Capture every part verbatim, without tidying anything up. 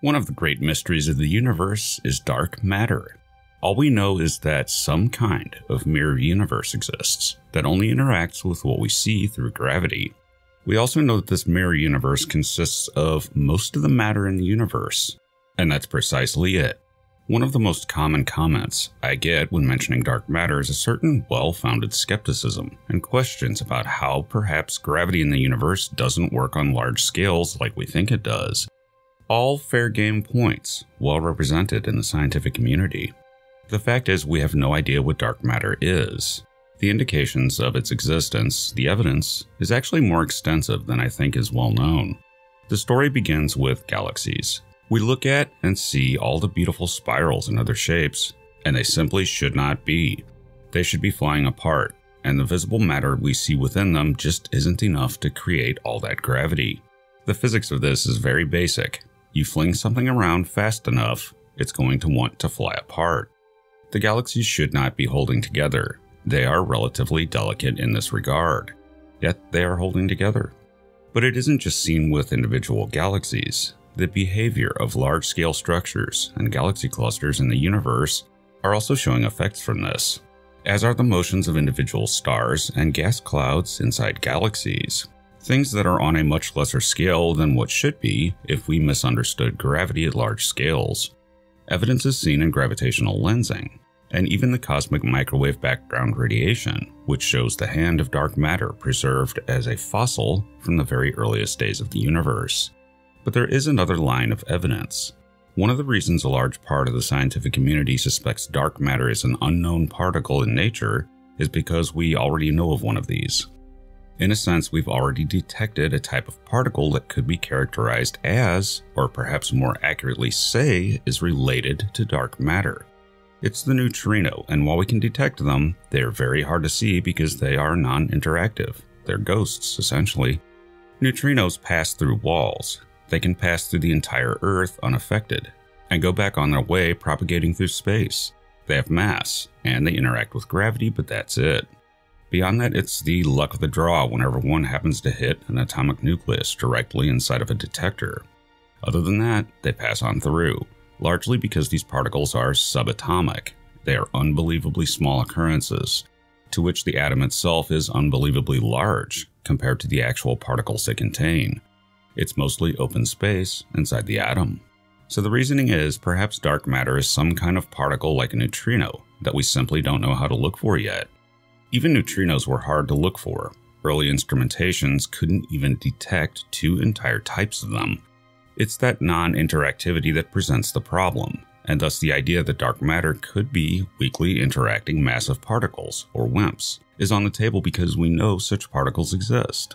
One of the great mysteries of the universe is dark matter. All we know is that some kind of mirror universe exists that only interacts with what we see through gravity. We also know that this mirror universe consists of most of the matter in the universe, and that's precisely it. One of the most common comments I get when mentioning dark matter is a certain well-founded skepticism and questions about how perhaps gravity in the universe doesn't work on large scales like we think it does. All fair game points, well represented in the scientific community. The fact is, we have no idea what dark matter is. The indications of its existence, the evidence, is actually more extensive than I think is well known. The story begins with galaxies. We look at and see all the beautiful spirals and other shapes, and they simply should not be. They should be flying apart, and the visible matter we see within them just isn't enough to create all that gravity. The physics of this is very basic. You fling something around fast enough, it's going to want to fly apart. The galaxies should not be holding together. They are relatively delicate in this regard, yet they are holding together. But it isn't just seen with individual galaxies. The behavior of large-scale structures and galaxy clusters in the universe are also showing effects from this, as are the motions of individual stars and gas clouds inside galaxies. Things that are on a much lesser scale than what should be if we misunderstood gravity at large scales. Evidence is seen in gravitational lensing, and even the cosmic microwave background radiation, which shows the hand of dark matter preserved as a fossil from the very earliest days of the universe. But there is another line of evidence. One of the reasons a large part of the scientific community suspects dark matter is an unknown particle in nature is because we already know of one of these. In a sense, we've already detected a type of particle that could be characterized as, or perhaps more accurately say, is related to dark matter. It's the neutrino, and while we can detect them, they are very hard to see because they are non-interactive. They're ghosts, essentially. Neutrinos pass through walls. They can pass through the entire Earth unaffected, and go back on their way propagating through space. They have mass, and they interact with gravity, but that's it. Beyond that, it's the luck of the draw whenever one happens to hit an atomic nucleus directly inside of a detector. Other than that, they pass on through, largely because these particles are subatomic. They are unbelievably small occurrences, to which the atom itself is unbelievably large compared to the actual particles they contain. It's mostly open space inside the atom. So the reasoning is, perhaps dark matter is some kind of particle like a neutrino that we simply don't know how to look for yet. Even neutrinos were hard to look for. Early instrumentations couldn't even detect two entire types of them. It's that non-interactivity that presents the problem, and thus the idea that dark matter could be weakly interacting massive particles, or WIMPs, is on the table because we know such particles exist.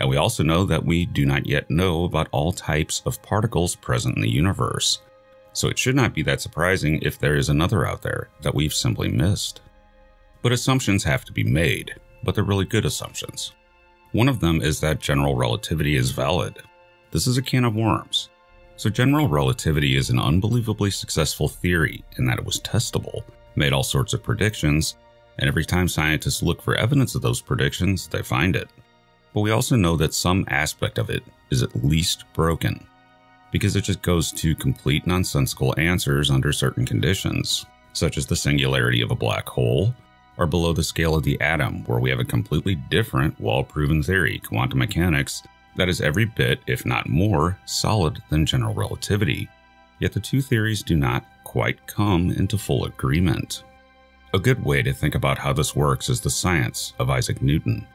And we also know that we do not yet know about all types of particles present in the universe. So it should not be that surprising if there is another out there that we've simply missed. But assumptions have to be made, but they're really good assumptions. One of them is that general relativity is valid. This is a can of worms. So general relativity is an unbelievably successful theory in that it was testable, made all sorts of predictions, and every time scientists look for evidence of those predictions, they find it. But we also know that some aspect of it is at least broken, because it just goes to complete nonsensical answers under certain conditions, such as the singularity of a black hole, or below the scale of the atom, where we have a completely different, well-proven theory, quantum mechanics, that is every bit, if not more, solid than general relativity. Yet the two theories do not quite come into full agreement. A good way to think about how this works is the science of Isaac Newton.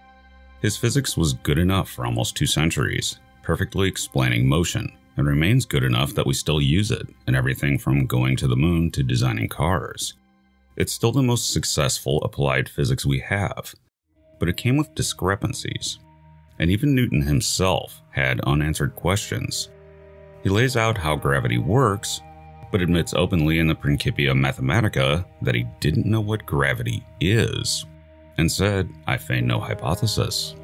His physics was good enough for almost two centuries, perfectly explaining motion, and remains good enough that we still use it in everything from going to the moon to designing cars. It's still the most successful applied physics we have, but it came with discrepancies, and even Newton himself had unanswered questions. He lays out how gravity works, but admits openly in the Principia Mathematica that he didn't know what gravity is, and said, "I feign no hypothesis."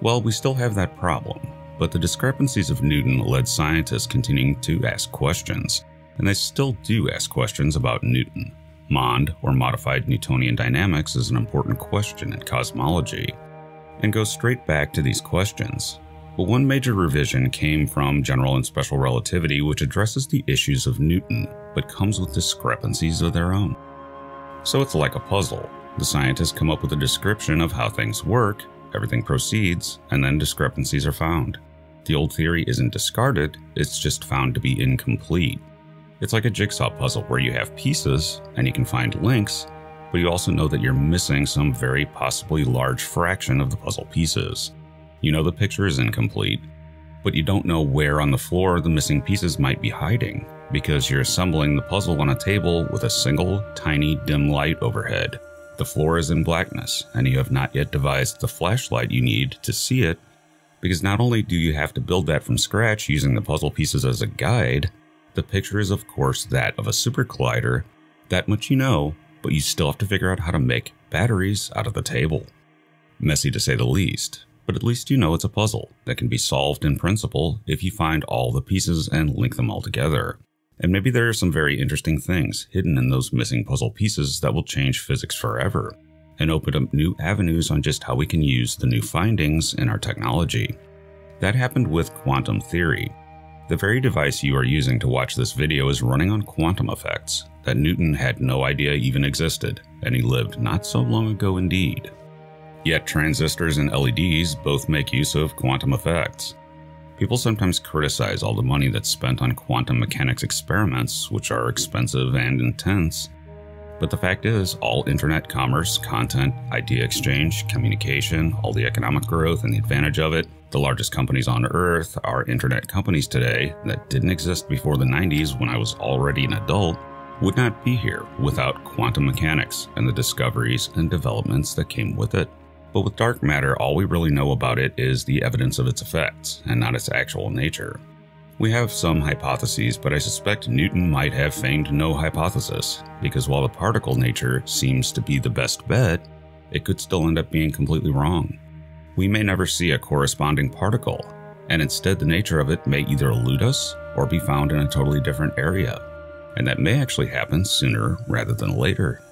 Well, we still have that problem, but the discrepancies of Newton led scientists continuing to ask questions, and they still do ask questions about Newton. MOND, or modified Newtonian dynamics, is an important question in cosmology, and goes straight back to these questions. But one major revision came from general and special relativity, which addresses the issues of Newton, but comes with discrepancies of their own. So it's like a puzzle. The scientists come up with a description of how things work, everything proceeds, and then discrepancies are found. The old theory isn't discarded, it's just found to be incomplete. It's like a jigsaw puzzle where you have pieces and you can find links, but you also know that you're missing some very possibly large fraction of the puzzle pieces. You know the picture is incomplete, but you don't know where on the floor the missing pieces might be hiding, because you're assembling the puzzle on a table with a single, tiny, dim light overhead. The floor is in blackness, and you have not yet devised the flashlight you need to see it, because not only do you have to build that from scratch using the puzzle pieces as a guide, the picture is of course that of a super collider. That much you know, but you still have to figure out how to make batteries out of the table. Messy to say the least. But at least you know it's a puzzle that can be solved in principle if you find all the pieces and link them all together. And maybe there are some very interesting things hidden in those missing puzzle pieces that will change physics forever and open up new avenues on just how we can use the new findings in our technology. That happened with quantum theory. The very device you are using to watch this video is running on quantum effects that Newton had no idea even existed, and he lived not so long ago indeed. Yet transistors and L E Ds both make use of quantum effects. People sometimes criticize all the money that's spent on quantum mechanics experiments, which are expensive and intense. But the fact is, all internet commerce, content, idea exchange, communication, all the economic growth and the advantage of it, the largest companies on earth are internet companies today that didn't exist before the nineties when I was already an adult, would not be here without quantum mechanics and the discoveries and developments that came with it. But with dark matter, all we really know about it is the evidence of its effects, and not its actual nature. We have some hypotheses, but I suspect Newton might have feigned no hypothesis, because while the particle nature seems to be the best bet, it could still end up being completely wrong. We may never see a corresponding particle, and instead the nature of it may either elude us or be found in a totally different area, and that may actually happen sooner rather than later.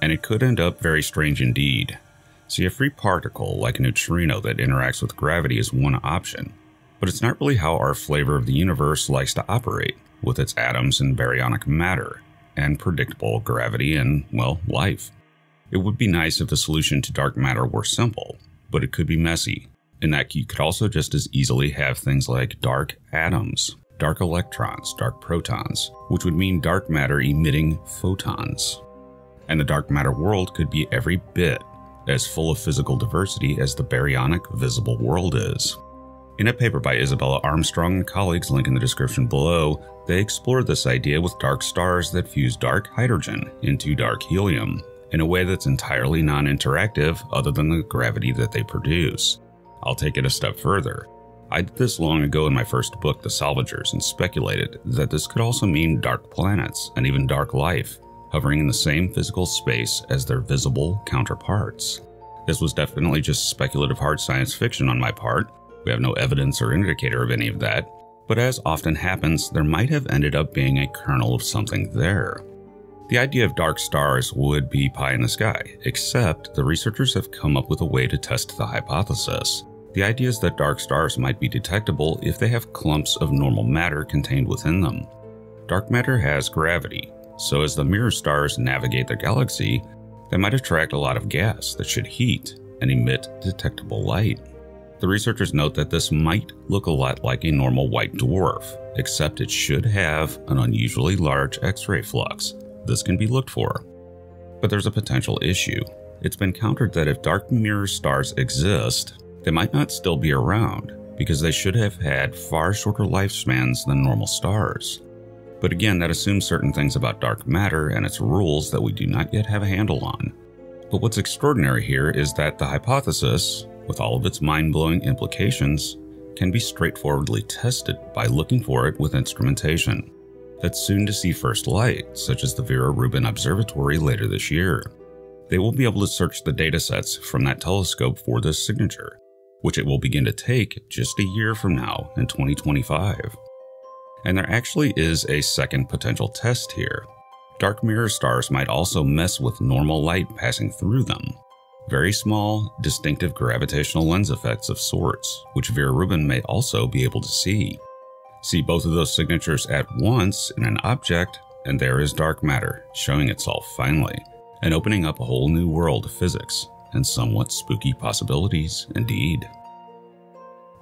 And it could end up very strange indeed. See, a free particle, like a neutrino that interacts with gravity, is one option, but it's not really how our flavor of the universe likes to operate, with its atoms and baryonic matter, and predictable gravity and, well, life. It would be nice if the solution to dark matter were simple, but it could be messy, in that you could also just as easily have things like dark atoms, dark electrons, dark protons, which would mean dark matter emitting photons. And the dark matter world could be every bit as full of physical diversity as the baryonic visible world is. In a paper by Isabella Armstrong and colleagues, link in the description below, they explored this idea with dark stars that fuse dark hydrogen into dark helium in a way that's entirely non-interactive other than the gravity that they produce. I'll take it a step further. I did this long ago in my first book, The Salvagers, and speculated that this could also mean dark planets and even dark life, hovering in the same physical space as their visible counterparts. This was definitely just speculative hard science fiction on my part. We have no evidence or indicator of any of that, but as often happens, there might have ended up being a kernel of something there. The idea of dark stars would be pie in the sky, except the researchers have come up with a way to test the hypothesis. The idea is that dark stars might be detectable if they have clumps of normal matter contained within them. Dark matter has gravity, so as the mirror stars navigate their galaxy, they might attract a lot of gas that should heat and emit detectable light. The researchers note that this might look a lot like a normal white dwarf, except it should have an unusually large X-ray flux. This can be looked for. But there's a potential issue. It's been countered that if dark mirror stars exist, they might not still be around because they should have had far shorter lifespans than normal stars. But again, that assumes certain things about dark matter and its rules that we do not yet have a handle on. But what's extraordinary here is that the hypothesis, with all of its mind-blowing implications, can be straightforwardly tested by looking for it with instrumentation that's soon to see first light, such as the Vera Rubin Observatory later this year. They will be able to search the datasets from that telescope for this signature, which it will begin to take just a year from now in twenty twenty-five. And there actually is a second potential test here. Dark mirror stars might also mess with normal light passing through them. very small, distinctive gravitational lens effects of sorts, which Vera Rubin may also be able to see. See both of those signatures at once in an object, and there is dark matter, showing itself finally, and opening up a whole new world of physics, and somewhat spooky possibilities indeed.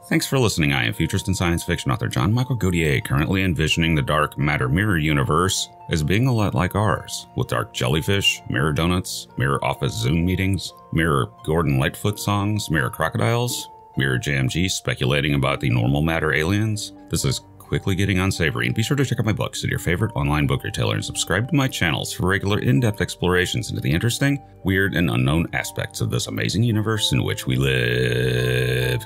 Thanks for listening. I am futurist and science fiction author John Michael Godier, currently envisioning the dark matter mirror universe as being a lot like ours, with dark jellyfish, mirror donuts, mirror office Zoom meetings, mirror Gordon Lightfoot songs, mirror crocodiles, mirror J M G speculating about the normal matter aliens. This is quickly getting unsavory, and be sure to check out my books at your favorite online book retailer and subscribe to my channels for regular in-depth explorations into the interesting, weird, and unknown aspects of this amazing universe in which we live.